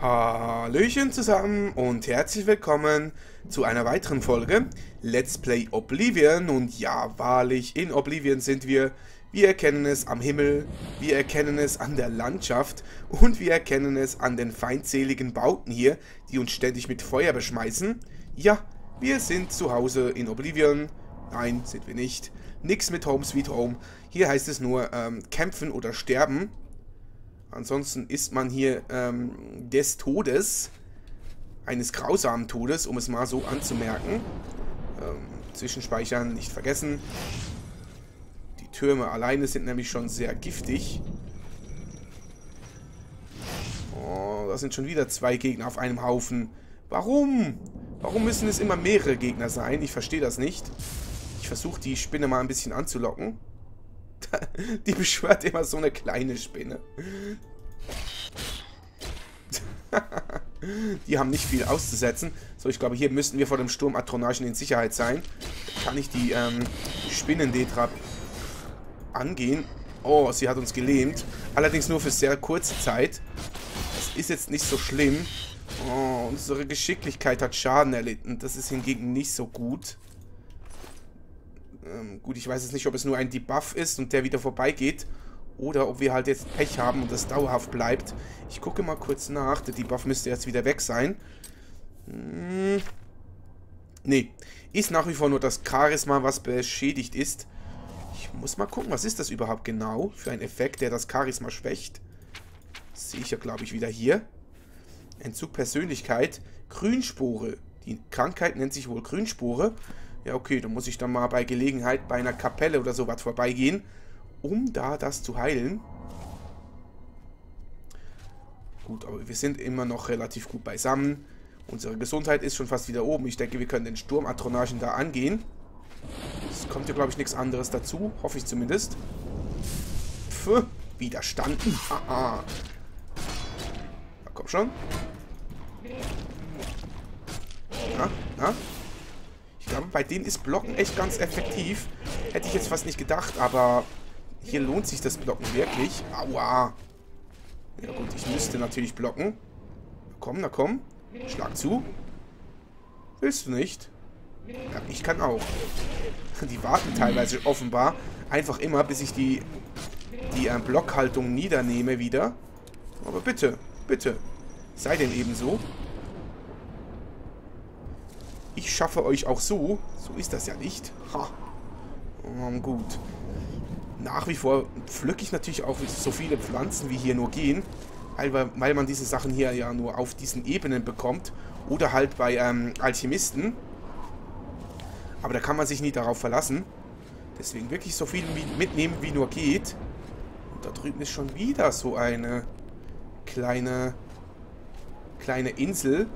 Hallöchen zusammen und herzlich willkommen zu einer weiteren Folge Let's Play Oblivion. Und ja, wahrlich, in Oblivion sind wir. Wir erkennen es am Himmel, wir erkennen es an der Landschaft und wir erkennen es an den feindseligen Bauten hier, die uns ständig mit Feuer beschmeißen. Ja, wir sind zu Hause in Oblivion. Nein, sind wir nicht. Nix mit Home Sweet Home. Hier heißt es nur kämpfen oder sterben. Ansonsten ist man hier des Todes, eines grausamen Todes, um es mal so anzumerken. Zwischenspeichern nicht vergessen. Die Türme alleine sind nämlich schon sehr giftig. Oh, da sind schon wieder zwei Gegner auf einem Haufen. Warum? Warum müssen es immer mehrere Gegner sein? Ich verstehe das nicht. Ich versuche die Spinne mal ein bisschen anzulocken. Die beschwört immer so eine kleine Spinne. Die haben nicht viel auszusetzen. So, ich glaube, hier müssten wir vor dem Sturmatronachen in Sicherheit sein. Kann ich die Spinnendetrap angehen? Oh, sie hat uns gelähmt. Allerdings nur für sehr kurze Zeit. Das ist jetzt nicht so schlimm. Oh, unsere Geschicklichkeit hat Schaden erlitten. Das ist hingegen nicht so gut. Gut, ich weiß jetzt nicht, ob es nur ein Debuff ist und der wieder vorbeigeht. Oder ob wir halt jetzt Pech haben und das dauerhaft bleibt. Ich gucke mal kurz nach. Der Debuff müsste jetzt wieder weg sein. Nee. Ist nach wie vor nur das Charisma, was beschädigt ist. Ich muss mal gucken, was ist das überhaupt genau für ein Effekt, der das Charisma schwächt. Das sehe ich ja, glaube ich, wieder hier. Entzug Persönlichkeit. Grünspore. Die Krankheit nennt sich wohl Grünspore. Ja, okay, dann muss ich dann mal bei Gelegenheit bei einer Kapelle oder sowas vorbeigehen, um da das zu heilen. Gut, aber wir sind immer noch relativ gut beisammen. Unsere Gesundheit ist schon fast wieder oben. Ich denke, wir können den Sturmatronachen da angehen. Es kommt ja, glaube ich, nichts anderes dazu. Hoffe ich zumindest. Pff, widerstanden. Aha. Na, komm schon. Na, na. Ich glaube, bei denen ist Blocken echt ganz effektiv. Hätte ich jetzt fast nicht gedacht, aber hier lohnt sich das Blocken wirklich. Aua. Ja gut, ich müsste natürlich blocken. Komm, na komm. Schlag zu. Willst du nicht? Ja, ich kann auch. Die warten teilweise offenbar einfach immer, bis ich die Blockhaltung niedernehme wieder. Aber bitte, bitte. Sei denn ebenso. Ich schaffe euch auch so. So ist das ja nicht. Ha. Gut. Nach wie vor pflücke ich natürlich auch so viele Pflanzen, wie hier nur gehen. Weil man diese Sachen hier ja nur auf diesen Ebenen bekommt. Oder halt bei Alchemisten. Aber da kann man sich nie darauf verlassen. Deswegen wirklich so viel mitnehmen, wie nur geht. Und da drüben ist schon wieder so eine kleine Insel.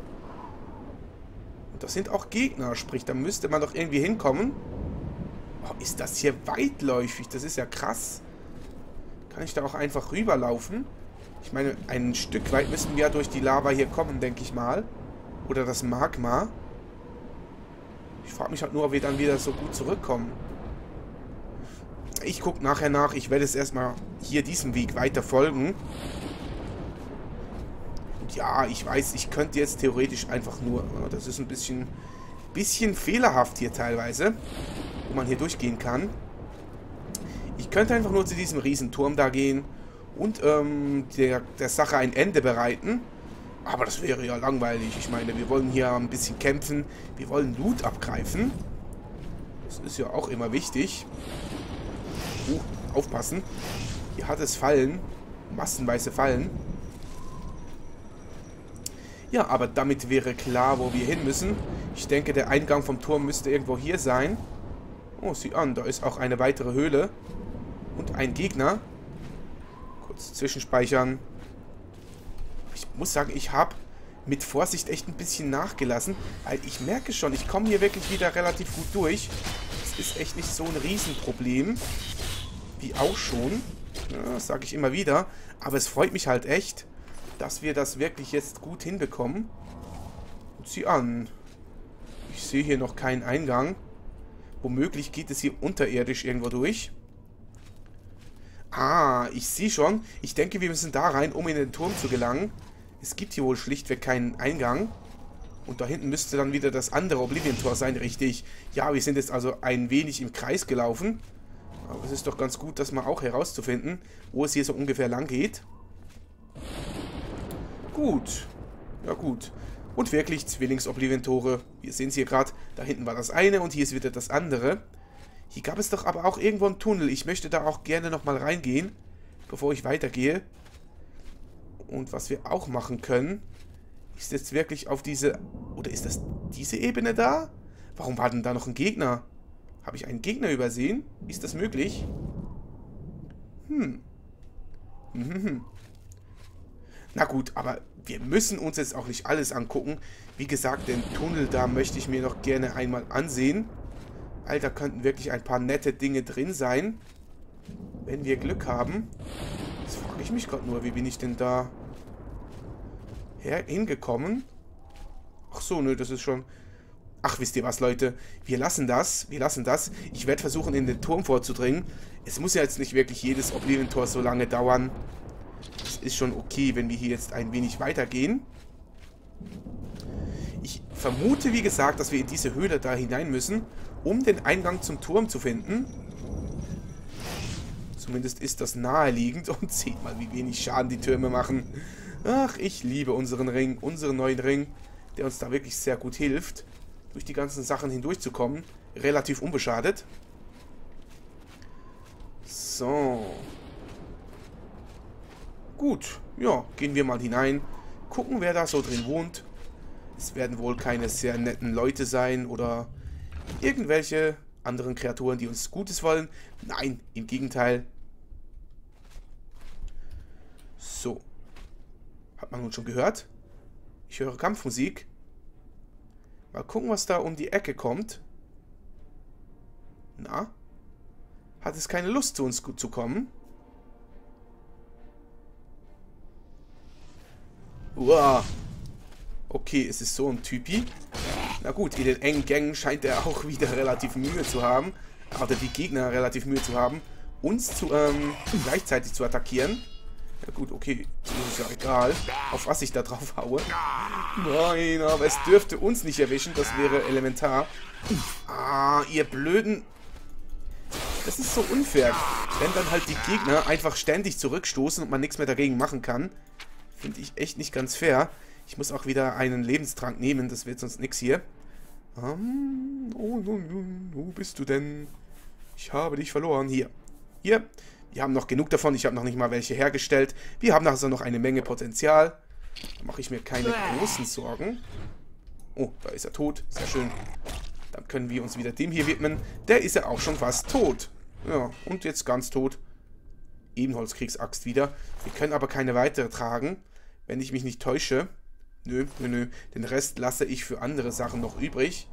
Das sind auch Gegner, sprich, da müsste man doch irgendwie hinkommen. Oh, ist das hier weitläufig? Das ist ja krass. Kann ich da auch einfach rüberlaufen? Ich meine, ein Stück weit müssen wir ja durch die Lava hier kommen, denke ich mal. Oder das Magma. Ich frage mich halt nur, ob wir dann wieder so gut zurückkommen. Ich gucke nachher nach. Ich werde es erstmal hier diesem Weg weiter folgen. Ja, ich weiß, ich könnte jetzt theoretisch einfach nur... Das ist ein bisschen fehlerhaft hier teilweise, wo man hier durchgehen kann. Ich könnte einfach nur zu diesem Riesenturm da gehen und der Sache ein Ende bereiten. Aber das wäre ja langweilig. Ich meine, wir wollen hier ein bisschen kämpfen. Wir wollen Loot abgreifen. Das ist ja auch immer wichtig. Aufpassen. Hier hat es Fallen. Massenweise Fallen. Ja, aber damit wäre klar, wo wir hin müssen. Ich denke, der Eingang vom Turm müsste irgendwo hier sein. Oh, sieh an, da ist auch eine weitere Höhle. Und ein Gegner. Kurz zwischenspeichern. Ich muss sagen, ich habe mit Vorsicht echt ein bisschen nachgelassen. Weil ich merke schon, ich komme hier wirklich wieder relativ gut durch. Das ist echt nicht so ein Riesenproblem. Wie auch schon. Ja, das sage ich immer wieder. Aber es freut mich halt echt, dass wir das wirklich jetzt gut hinbekommen. Und sieh an. Ich sehe hier noch keinen Eingang. Womöglich geht es hier unterirdisch irgendwo durch. Ah, ich sehe schon. Ich denke, wir müssen da rein, um in den Turm zu gelangen. Es gibt hier wohl schlichtweg keinen Eingang. Und da hinten müsste dann wieder das andere Oblivion-Tor sein, richtig. Ja, wir sind jetzt also ein wenig im Kreis gelaufen. Aber es ist doch ganz gut, das mal auch herauszufinden, wo es hier so ungefähr lang geht. Gut. Ja gut. Und wirklich Zwillings-Oblivion-Tore. Wir sehen es hier gerade. Da hinten war das eine und hier ist wieder das andere. Hier gab es doch aber auch irgendwo einen Tunnel. Ich möchte da auch gerne nochmal reingehen, bevor ich weitergehe. Und was wir auch machen können, ist jetzt wirklich auf diese... Oder ist das diese Ebene da? Warum war denn da noch ein Gegner? Habe ich einen Gegner übersehen? Ist das möglich? Na gut, aber wir müssen uns jetzt auch nicht alles angucken. Wie gesagt, den Tunnel da möchte ich mir noch gerne einmal ansehen. Alter, könnten wirklich ein paar nette Dinge drin sein. Wenn wir Glück haben. Jetzt frage ich mich gerade nur, wie bin ich denn da hingekommen? Ach so, nö, das ist schon... Ach, wisst ihr was, Leute? Wir lassen das, Ich werde versuchen, in den Turm vorzudringen. Es muss ja jetzt nicht wirklich jedes Oblivion-Tor so lange dauern. Es ist schon okay, wenn wir hier jetzt ein wenig weitergehen. Ich vermute, wie gesagt, dass wir in diese Höhle da hinein müssen, um den Eingang zum Turm zu finden. Zumindest ist das naheliegend. Und seht mal, wie wenig Schaden die Türme machen. Ach, ich liebe unseren Ring, unseren neuen Ring, der uns da wirklich sehr gut hilft, durch die ganzen Sachen hindurchzukommen. Relativ unbeschadet. So. Gut. Ja, gehen wir mal hinein. Gucken, wer da so drin wohnt. Es werden wohl keine sehr netten Leute sein oder irgendwelche anderen Kreaturen, die uns Gutes wollen. Nein, im Gegenteil. So. Hat man nun schon gehört? Ich höre Kampfmusik. Mal gucken, was da um die Ecke kommt. Na? Hat es keine Lust, zu uns zu kommen? Uah. Okay, es ist so ein Typi. Na gut, in den engen Gängen scheint er auch wieder relativ Mühe zu haben. Oder die Gegner relativ Mühe zu haben, uns zu, gleichzeitig zu attackieren. Ja gut, okay, ist ja egal, auf was ich da drauf haue. Nein, aber es dürfte uns nicht erwischen, das wäre elementar. Ah, ihr Blöden. Das ist so unfair, wenn dann halt die Gegner einfach ständig zurückstoßen und man nichts mehr dagegen machen kann. Finde ich echt nicht ganz fair. Ich muss auch wieder einen Lebenstrank nehmen, das wird sonst nichts hier. Wo bist du denn? Ich habe dich verloren. Hier, hier. Wir haben noch genug davon. Ich habe noch nicht mal welche hergestellt. Wir haben also noch eine Menge Potenzial. Da mache ich mir keine großen Sorgen. Oh, da ist er tot. Sehr schön. Dann können wir uns wieder dem hier widmen. Der ist ja auch schon fast tot. Ja, und jetzt ganz tot. Ebenholzkriegsaxt wieder. Wir können aber keine weitere tragen, wenn ich mich nicht täusche. Nö, nö, nö. Den Rest lasse ich für andere Sachen noch übrig.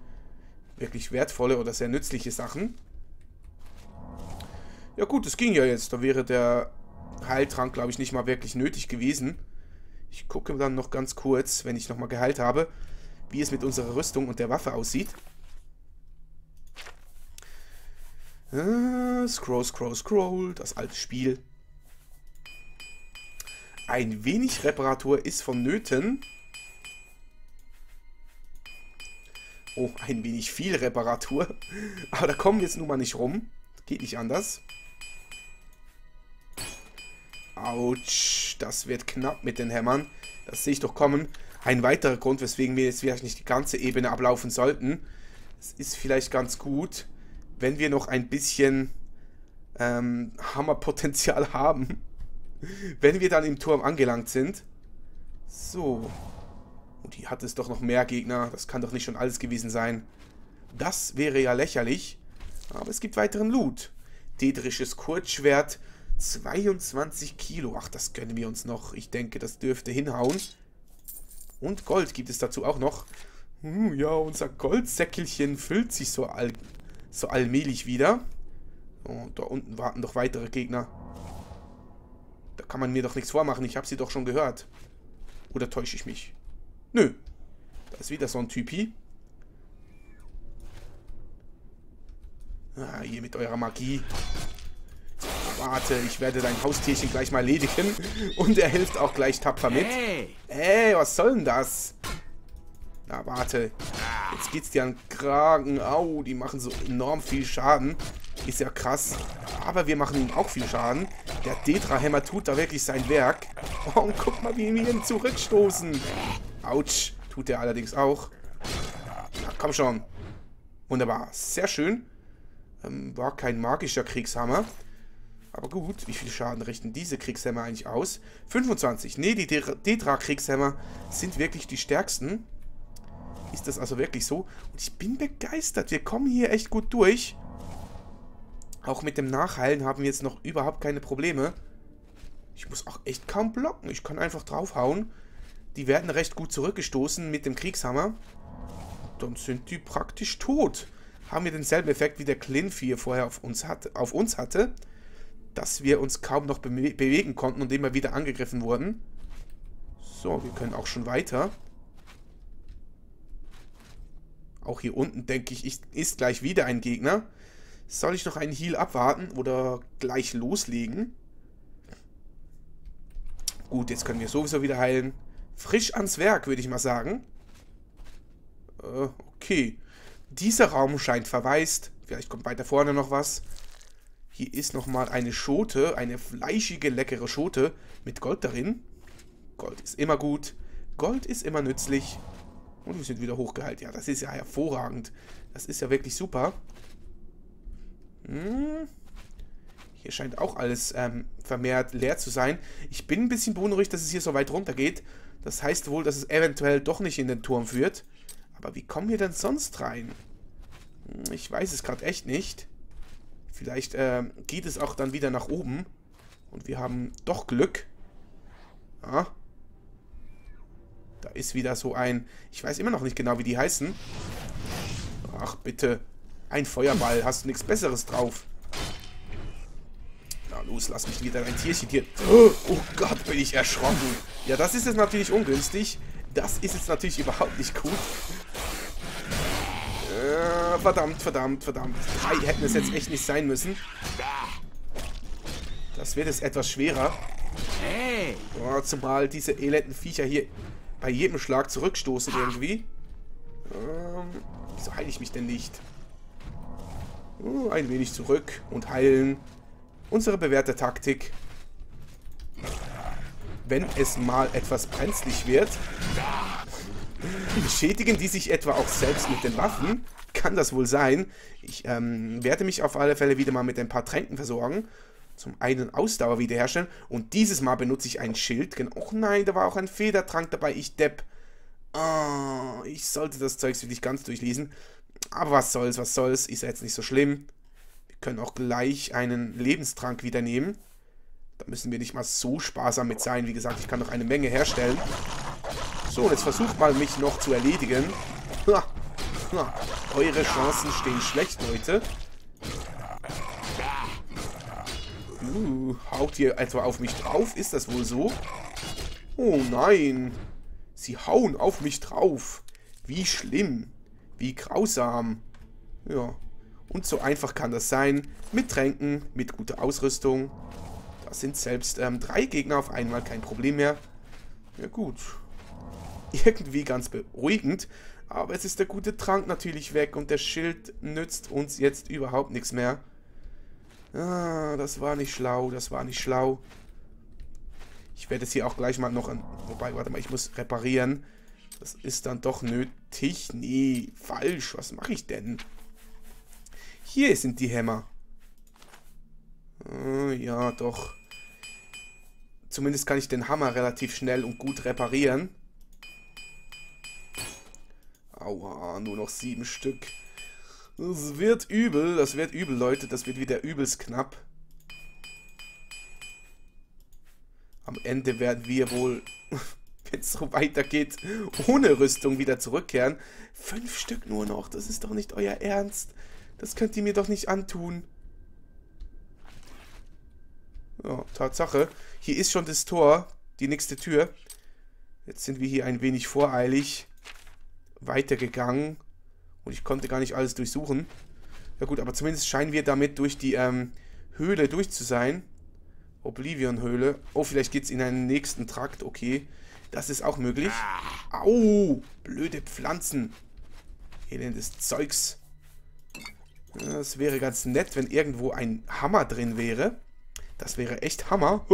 Wirklich wertvolle oder sehr nützliche Sachen. Ja gut, das ging ja jetzt. Da wäre der Heiltrank, glaube ich, nicht mal wirklich nötig gewesen. Ich gucke dann noch ganz kurz, wenn ich nochmal geheilt habe, wie es mit unserer Rüstung und der Waffe aussieht. Scroll, scroll, scroll. Das alte Spiel. Ein wenig Reparatur ist vonnöten. Oh, ein wenig viel Reparatur. Aber da kommen wir jetzt nun mal nicht rum. Geht nicht anders. Autsch, das wird knapp mit den Hämmern. Das sehe ich doch kommen. Ein weiterer Grund, weswegen wir jetzt vielleicht nicht die ganze Ebene ablaufen sollten. Es ist vielleicht ganz gut, wenn wir noch ein bisschen Hammerpotenzial haben. Wenn wir dann im Turm angelangt sind. So. Und hier hat es doch noch mehr Gegner. Das kann doch nicht schon alles gewesen sein. Das wäre ja lächerlich. Aber es gibt weiteren Loot. Daedrisches Kurzschwert. 22 Kilo. Ach, das gönnen wir uns noch. Ich denke, das dürfte hinhauen. Und Gold gibt es dazu auch noch. Ja, unser Goldsäckelchen füllt sich so allmählich wieder. Und da unten warten doch weitere Gegner. Da kann man mir doch nichts vormachen. Ich habe sie doch schon gehört. Oder täusche ich mich? Nö. Da ist wieder so ein Typi. Ah, ihr mit eurer Magie. Warte, ich werde dein Haustierchen gleich mal erledigen. Und er hilft auch gleich tapfer mit. Ey, was soll denn das? Na, warte. Jetzt geht's dir an den Kragen. Au, die machen so enorm viel Schaden. Ist ja krass. Aber wir machen ihm auch viel Schaden. Der Daedra-Hämmer tut da wirklich sein Werk. Oh, und guck mal, wie wir ihn zurückstoßen. Autsch. Tut er allerdings auch. Na, komm schon. Wunderbar. Sehr schön. War kein magischer Kriegshammer. Aber gut, wie viel Schaden richten diese Kriegshämmer eigentlich aus? 25. Nee, die Daedra-Kriegshämmer sind wirklich die stärksten. Ist das also wirklich so? Und ich bin begeistert. Wir kommen hier echt gut durch. Auch mit dem Nachheilen haben wir jetzt noch überhaupt keine Probleme. Ich muss auch echt kaum blocken. Ich kann einfach draufhauen. Die werden recht gut zurückgestoßen mit dem Kriegshammer. Dann sind die praktisch tot. Haben wir denselben Effekt, wie der Klinf hier vorher auf uns hatte. Dass wir uns kaum noch bewegen konnten und immer wieder angegriffen wurden. So, wir können auch schon weiter. Auch hier unten, denke ich, ist gleich wieder ein Gegner. Soll ich noch einen Heal abwarten oder gleich loslegen? Gut, jetzt können wir sowieso wieder heilen. Frisch ans Werk, würde ich mal sagen. Okay. Dieser Raum scheint verwaist. Vielleicht kommt weiter vorne noch was. Hier ist nochmal eine Schote. Eine fleischige, leckere Schote mit Gold darin. Gold ist immer gut. Gold ist immer nützlich. Und wir sind wieder hochgeheilt. Ja, das ist ja hervorragend. Das ist ja wirklich super. Hm. Hier scheint auch alles vermehrt leer zu sein. Ich bin ein bisschen beunruhigt, dass es hier so weit runter geht. Das heißt wohl, dass es eventuell doch nicht in den Turm führt. Aber wie kommen wir denn sonst rein? Ich weiß es gerade echt nicht. Vielleicht geht es auch dann wieder nach oben. Und wir haben doch Glück. Ja. Da ist wieder so ein... Ich weiß immer noch nicht genau, wie die heißen. Ach, bitte. Ein Feuerball. Hast du nichts Besseres drauf? Na los, lass mich wieder dein Tierchen hier. Oh Gott, bin ich erschrocken. Ja, das ist jetzt natürlich ungünstig. Das ist jetzt natürlich überhaupt nicht gut. Verdammt. Die hätten es jetzt echt nicht sein müssen. Das wird jetzt etwas schwerer. Oh, zumal diese elenden Viecher hier bei jedem Schlag zurückstoßen irgendwie. Wieso heile ich mich denn nicht? Oh, ein wenig zurück und heilen. Unsere bewährte Taktik. Wenn es mal etwas brenzlig wird, beschädigen die sich etwa auch selbst mit den Waffen? Kann das wohl sein? Ich werde mich auf alle Fälle wieder mal mit ein paar Tränken versorgen. Zum einen Ausdauer wiederherstellen. Und dieses Mal benutze ich ein Schild. Och nein, da war auch ein Federtrank dabei. Ich Depp. Oh, ich sollte das Zeugs wirklich ganz durchlesen. Aber was soll's, was soll's. Ist ja jetzt nicht so schlimm. Wir können auch gleich einen Lebenstrank wieder nehmen. Da müssen wir nicht mal so sparsam mit sein. Wie gesagt, ich kann noch eine Menge herstellen. So, und jetzt versucht mal, mich noch zu erledigen. Eure Chancen stehen schlecht, Leute. Haut ihr etwa auf mich drauf? Ist das wohl so? Oh nein. Sie hauen auf mich drauf. Wie schlimm. Wie grausam. Ja. Und so einfach kann das sein. Mit Tränken, mit guter Ausrüstung. Da sind selbst 3 Gegner auf einmal kein Problem mehr. Ja gut. Irgendwie ganz beruhigend. Aber es ist der gute Trank natürlich weg. Und der Schild nützt uns jetzt überhaupt nichts mehr. Ah, das war nicht schlau, das war nicht schlau. Ich werde es hier auch gleich mal noch an... Wobei, warte mal, ich muss reparieren. Das ist dann doch nötig. Nee, falsch, was mache ich denn? Hier sind die Hämmer. Ja, doch. Zumindest kann ich den Hammer relativ schnell und gut reparieren. Aua, nur noch 7 Stück. Das wird übel, Leute. Das wird wieder übelst knapp. Am Ende werden wir wohl, wenn es so weitergeht, ohne Rüstung wieder zurückkehren. 5 Stück nur noch. Das ist doch nicht euer Ernst. Das könnt ihr mir doch nicht antun. Ja, Tatsache. Hier ist schon das Tor. Die nächste Tür. Jetzt sind wir hier ein wenig voreilig weitergegangen. Und ich konnte gar nicht alles durchsuchen. Ja gut, aber zumindest scheinen wir damit durch die Höhle durch zu sein. Oblivion-Höhle. Oh, vielleicht geht es in einen nächsten Trakt. Okay, das ist auch möglich. Au, blöde Pflanzen. Elendes Zeugs. Das wäre ganz nett, wenn irgendwo ein Hammer drin wäre. Das wäre echt Hammer.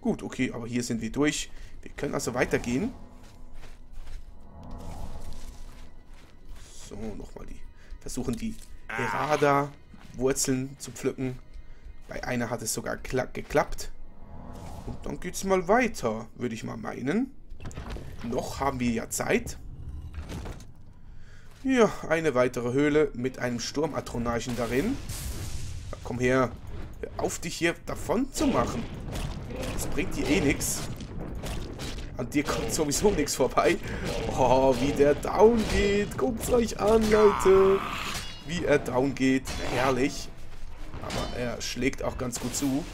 Gut, okay, aber hier sind wir durch. Wir können also weitergehen. So, nochmal die. Versuchen die Herada-Wurzeln zu pflücken. Bei einer hat es sogar geklappt. Und dann geht's mal weiter, würde ich mal meinen. Noch haben wir ja Zeit. Ja, eine weitere Höhle mit einem Sturmatronachen darin. Ja, komm her. Hör auf, dich hier davon zu machen. Das bringt dir eh nichts. An dir kommt sowieso nichts vorbei. Oh, wie der down geht. Guckt's euch an, Leute. Wie er down geht. Herrlich. Aber er schlägt auch ganz gut zu.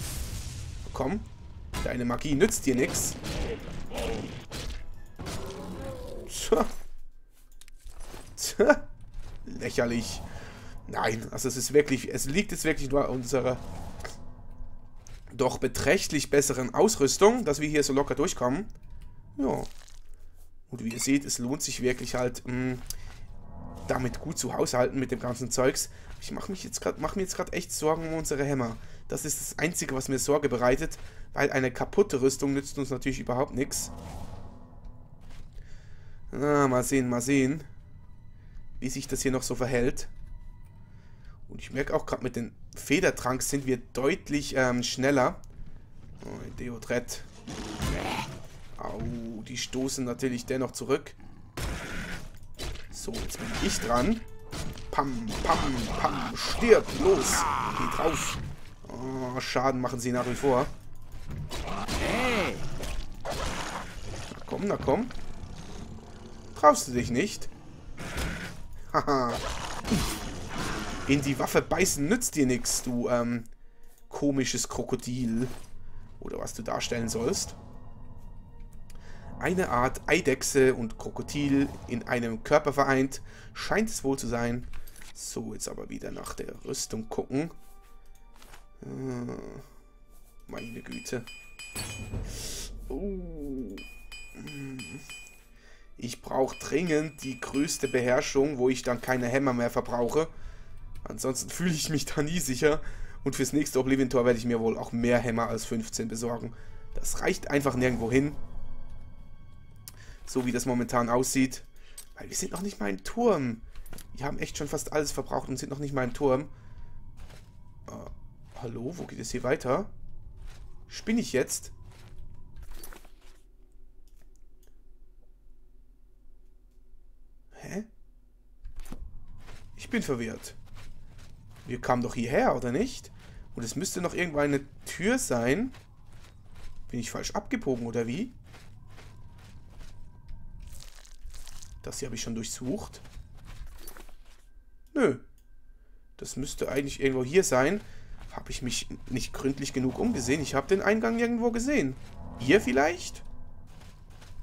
Komm. Deine Magie nützt dir nichts. Tja. Tja. Lächerlich. Nein, also es ist wirklich, es liegt jetzt wirklich nur an unserer doch beträchtlich besseren Ausrüstung, dass wir hier so locker durchkommen. Ja. Und wie ihr seht, es lohnt sich wirklich halt, damit gut zu haushalten mit dem ganzen Zeugs. Ich mache mir jetzt gerade echt Sorgen um unsere Hämmer. Das ist das Einzige, was mir Sorge bereitet, weil eine kaputte Rüstung nützt uns natürlich überhaupt nichts. Na, mal sehen, wie sich das hier noch so verhält. Und ich merke auch gerade, mit den Federtranks sind wir deutlich schneller. Oh, ein Deodret. Au, die stoßen natürlich dennoch zurück. So, jetzt bin ich dran. Pam, pam, pam. Stirb, los. Geht drauf. Oh, Schaden machen sie nach wie vor. Na komm, na komm. Traust du dich nicht? Haha. In die Waffe beißen nützt dir nichts, du komisches Krokodil. Oder was du darstellen sollst. Eine Art Eidechse und Krokodil in einem Körper vereint. Scheint es wohl zu sein. So, jetzt aber wieder nach der Rüstung gucken. Meine Güte. Oh. Ich brauche dringend die größte Beherrschung, wo ich dann keine Hämmer mehr verbrauche. Ansonsten fühle ich mich da nie sicher. Und fürs nächste Oblivion-Tor werde ich mir wohl auch mehr Hämmer als 15 besorgen. Das reicht einfach nirgendwo hin. So wie das momentan aussieht. Weil wir sind noch nicht mal im Turm. Wir haben echt schon fast alles verbraucht und sind noch nicht mal im Turm. Hallo, wo geht es hier weiter? Spinn ich jetzt? Hä? Ich bin verwirrt. Wir kamen doch hierher, oder nicht? Und es müsste noch irgendwo eine Tür sein. Bin ich falsch abgebogen, oder wie? Das hier habe ich schon durchsucht. Nö. Das müsste eigentlich irgendwo hier sein. Habe ich mich nicht gründlich genug umgesehen? Ich habe den Eingang irgendwo gesehen. Hier vielleicht?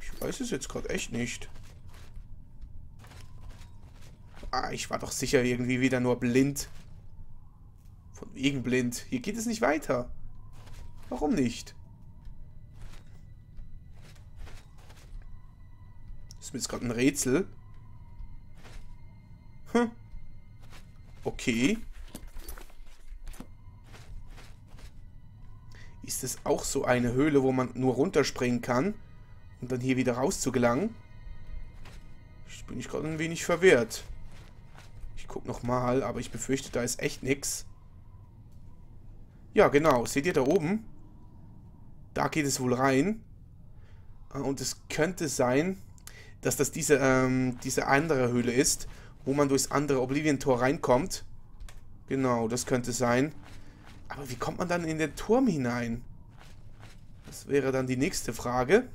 Ich weiß es jetzt gerade echt nicht. Ah, ich war doch sicher irgendwie wieder nur blind. Von wegen blind. Hier geht es nicht weiter. Warum nicht? Das ist mir jetzt gerade ein Rätsel. Hm. Okay. Ist es auch so eine Höhle, wo man nur runterspringen kann, um dann hier wieder raus zu gelangen? Ich bin gerade ein wenig verwirrt. Ich gucke nochmal, aber ich befürchte, da ist echt nichts. Ja, genau. Seht ihr da oben? Da geht es wohl rein. Und es könnte sein, dass das diese andere Höhle ist, wo man durchs andere Oblivion-Tor reinkommt. Genau, das könnte sein. Aber wie kommt man dann in den Turm hinein? Das wäre dann die nächste Frage.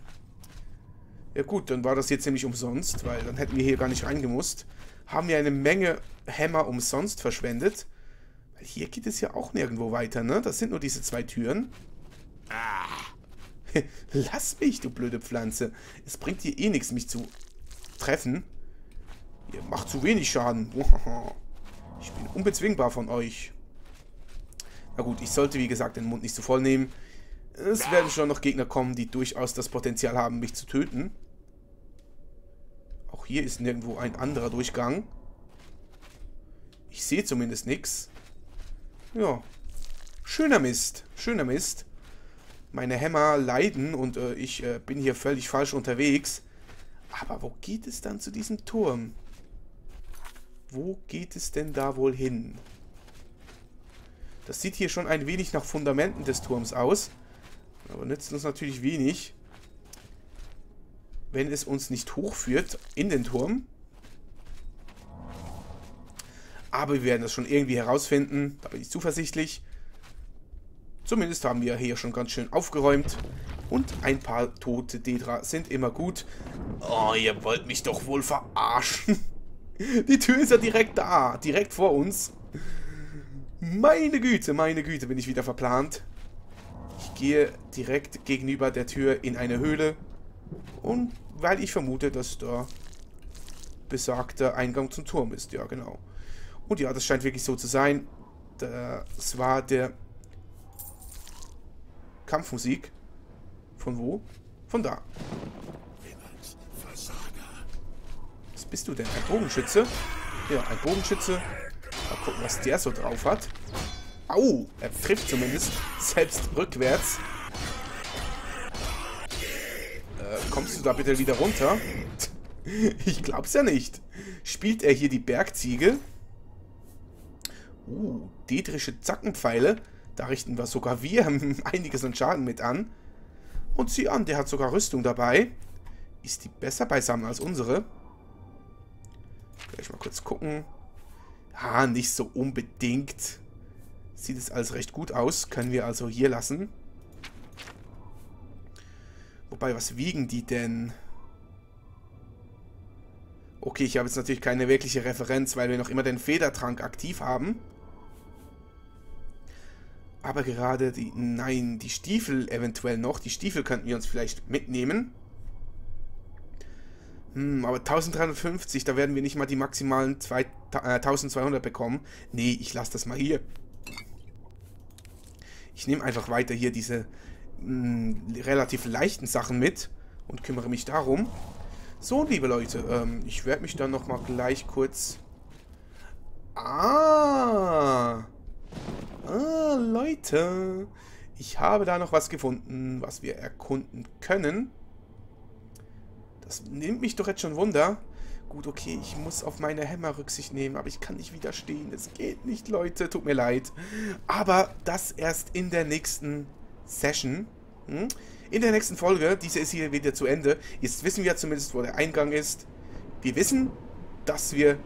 Ja gut, dann war das hier ziemlich umsonst, weil dann hätten wir hier gar nicht reingemusst. Haben wir eine Menge Hämmer umsonst verschwendet. Hier geht es ja auch nirgendwo weiter, ne? Das sind nur diese zwei Türen. Lass mich, du blöde Pflanze. Es bringt dir eh nichts, mich zu treffen. Ihr macht zu wenig Schaden. Ich bin unbezwingbar von euch. Na gut, ich sollte wie gesagt den Mund nicht zu voll nehmen. Es werden schon noch Gegner kommen, die durchaus das Potenzial haben, mich zu töten. Auch hier ist nirgendwo ein anderer Durchgang. Ich sehe zumindest nichts. Ja. Schöner Mist. Schöner Mist. Meine Hämmer leiden und ich bin hier völlig falsch unterwegs. Aber wo geht es dann zu diesem Turm? Wo geht es denn da wohl hin? Das sieht hier schon ein wenig nach Fundamenten des Turms aus. Aber nützt uns natürlich wenig, wenn es uns nicht hochführt in den Turm. Aber wir werden das schon irgendwie herausfinden. Da bin ich zuversichtlich. Zumindest haben wir hier schon ganz schön aufgeräumt. Und ein paar tote Daedra sind immer gut. Oh, ihr wollt mich doch wohl verarschen. Die Tür ist ja direkt da. Direkt vor uns. Meine Güte, bin ich wieder verplant. Ich gehe direkt gegenüber der Tür in eine Höhle. Und weil ich vermute, dass da besagter Eingang zum Turm ist. Ja, genau. Und ja, das scheint wirklich so zu sein. Das war der Kampfmusik. Von wo? Von da. Was bist du denn? Ein Bogenschütze? Ja, ein Bogenschütze. Mal gucken, was der so drauf hat. Au! Er trifft zumindest. Selbst rückwärts. Kommst du da bitte wieder runter? Ich glaub's ja nicht. Spielt er hier die Bergziege? Daedrische Zackenpfeile. Da richten wir sogar einiges an Schaden mit an. Und sieh an, der hat sogar Rüstung dabei. Ist die besser beisammen als unsere? Gleich mal kurz gucken. Ah, nicht so unbedingt. Sieht es alles recht gut aus. Können wir also hier lassen. Wobei, was wiegen die denn? Okay, ich habe jetzt natürlich keine wirkliche Referenz, weil wir noch immer den Federtrank aktiv haben. Aber gerade die... Nein, die Stiefel eventuell noch. Die Stiefel könnten wir uns vielleicht mitnehmen. Aber 1350, da werden wir nicht mal die maximalen 1200 bekommen. Nee, ich lasse das mal hier. Ich nehme einfach weiter hier diese relativ leichten Sachen mit und kümmere mich darum. So, liebe Leute, ich werde mich dann nochmal gleich kurz... Ah, Leute, ich habe da noch was gefunden, was wir erkunden können. Das nimmt mich doch jetzt schon Wunder. Gut, okay, ich muss auf meine Hämmer Rücksicht nehmen, aber ich kann nicht widerstehen. Es geht nicht, Leute, tut mir leid. Aber das erst in der nächsten Session. In der nächsten Folge, diese ist hier wieder zu Ende. Jetzt wissen wir zumindest, wo der Eingang ist. Wir wissen, dass wir...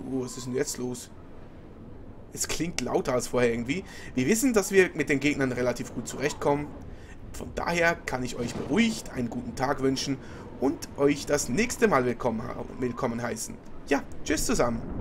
Oh, was ist denn jetzt los? Es klingt lauter als vorher irgendwie. Wir wissen, dass wir mit den Gegnern relativ gut zurechtkommen. Von daher kann ich euch beruhigt einen guten Tag wünschen und euch das nächste Mal willkommen heißen. Ja, tschüss zusammen.